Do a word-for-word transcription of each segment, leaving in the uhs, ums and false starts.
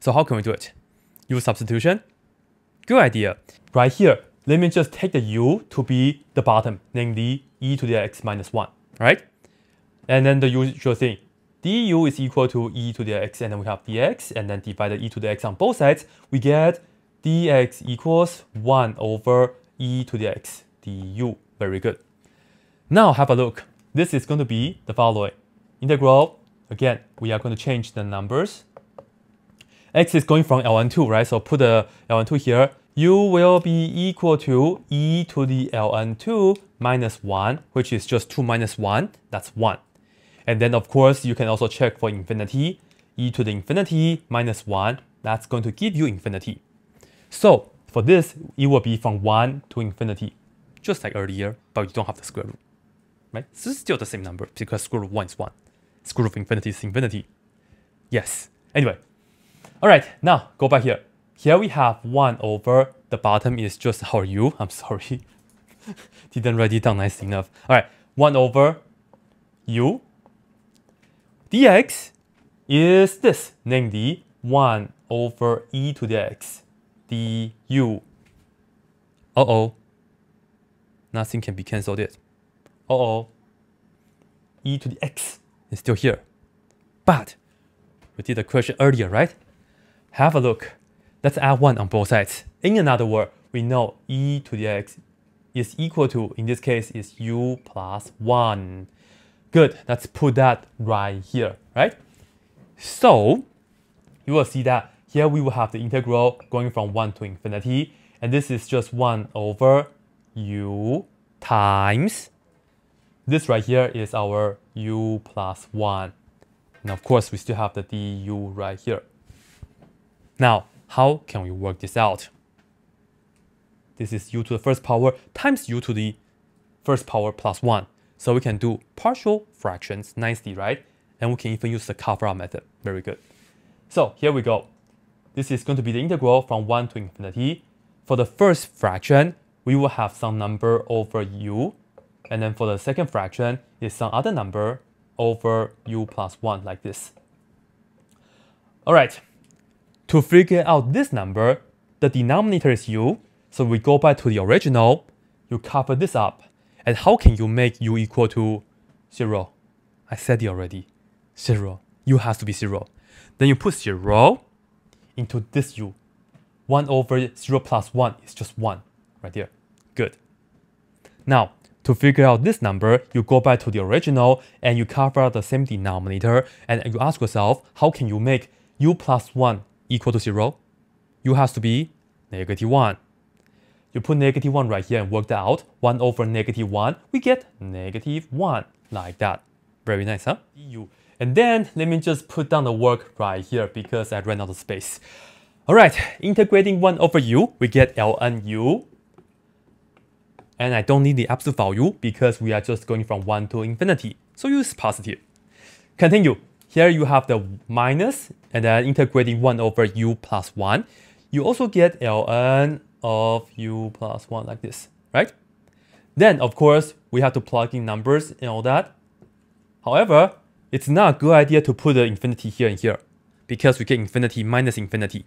So how can we do it? U substitution, good idea. Right here, let me just take the u to be the bottom, namely e to the x minus one, right? And then the usual thing, du is equal to e to the x, and then we have dx, and then divided e to the x on both sides, we get dx equals one over e to the x du. Very good. Now have a look. This is going to be the following. Integral, again, we are going to change the numbers. X is going from L N two, right? So put the L N two here. U will be equal to e to the L N two minus one, which is just two minus one, that's one. And then of course, you can also check for infinity. E to the infinity minus one, that's going to give you infinity. So for this, it will be from one to infinity, just like earlier, but you don't have the square root, right? So it's still the same number because square root of one is one. Square root of infinity is infinity. Yes, anyway. All right, now go back here. Here we have one over, the bottom is just our u, I'm sorry. Didn't write it down nice enough. All right, one over u. Dx is this, namely one over e to the x du. Uh-oh. Nothing can be cancelled it. Uh-oh. E to the x is still here. But we did a question earlier, right? Have a look. Let's add one on both sides. In another word, we know e to the x is equal to, in this case, is u plus one. Good, let's put that right here, right? So, you will see that here we will have the integral going from one to infinity, and this is just one over u times, this right here is our u plus one. And of course, we still have the du right here. Now, how can we work this out? This is u to the first power times u to the first power plus one. So we can do partial fractions nicely, right? And we can even use the Kafka method. Very good. So here we go. This is going to be the integral from one to infinity. For the first fraction, we will have some number over u. And then for the second fraction, is some other number over u plus one, like this. All right. To figure out this number, the denominator is u, so we go back to the original, you cover this up, and how can you make u equal to zero? I said it already, zero. U has to be zero. Then you put zero into this u. one over zero plus one is just one, right there. Good. Now, to figure out this number, you go back to the original, and you cover out the same denominator, and you ask yourself, how can you make u plus one equal to zero, u has to be negative one. You put negative one right here and work that out. one over negative one, we get negative one, like that. Very nice, huh? And then, let me just put down the work right here because I ran out of space. All right, integrating one over u, we get ln u. And I don't need the absolute value because we are just going from one to infinity. So u is positive. Continue. Here you have the minus, and then integrating one over u plus one. You also get ln of u plus one like this, right? Then, of course, we have to plug in numbers and all that. However, it's not a good idea to put the infinity here and here, because we get infinity minus infinity.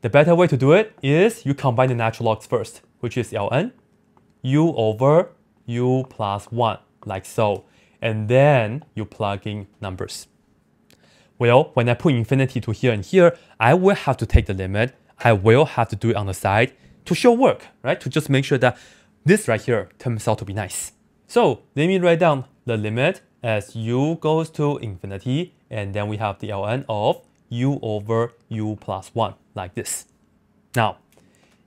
The better way to do it is you combine the natural logs first, which is ln u over u plus one, like so. And then you plug in numbers. Well, when I put infinity to here and here, I will have to take the limit. I will have to do it on the side to show work, right? To just make sure that this right here turns out to be nice. So let me write down the limit as u goes to infinity, and then we have the ln of u over u plus one, like this. Now,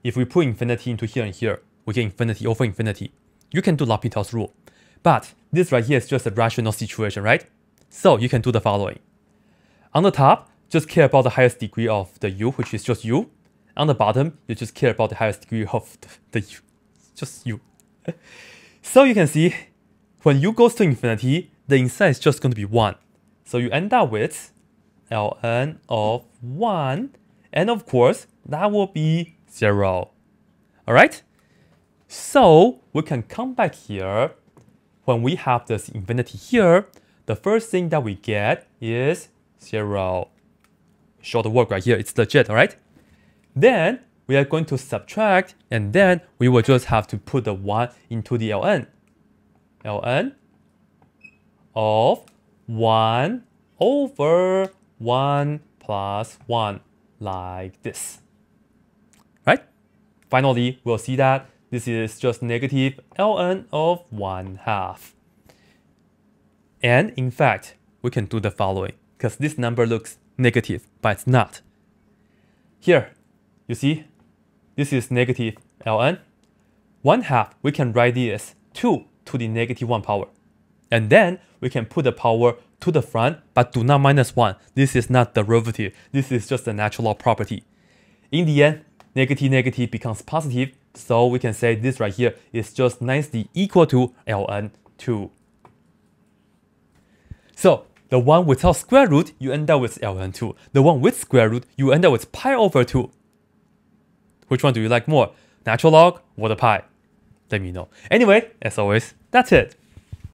if we put infinity into here and here, we get infinity over infinity. You can do L'Hopital's rule, but this right here is just a rational situation, right? So you can do the following. On the top, just care about the highest degree of the u, which is just u. On the bottom, you just care about the highest degree of the, the u, just u. So you can see, when u goes to infinity, the inside is just going to be one. So you end up with ln of one, and of course, that will be zero. All right? So we can come back here. When we have this infinity here, the first thing that we get is zero. show the work right here. It's legit, all right? Then we are going to subtract, and then we will just have to put the one into the L N. L N of one over one plus one, like this, right? Finally, we'll see that this is just negative L N of one half. And in fact, we can do the following, because this number looks negative, but it's not. Here, you see, this is negative L N. one half, we can write this two to the negative one power. And then we can put the power to the front, but do not minus one. This is not derivative. This is just a natural property. In the end, negative negative becomes positive. So we can say this right here is just nicely equal to L N two. So the one without square root, you end up with L N two. The one with square root, you end up with pi over two. Which one do you like more? Natural log or the pi? Let me know. Anyway, as always, that's it.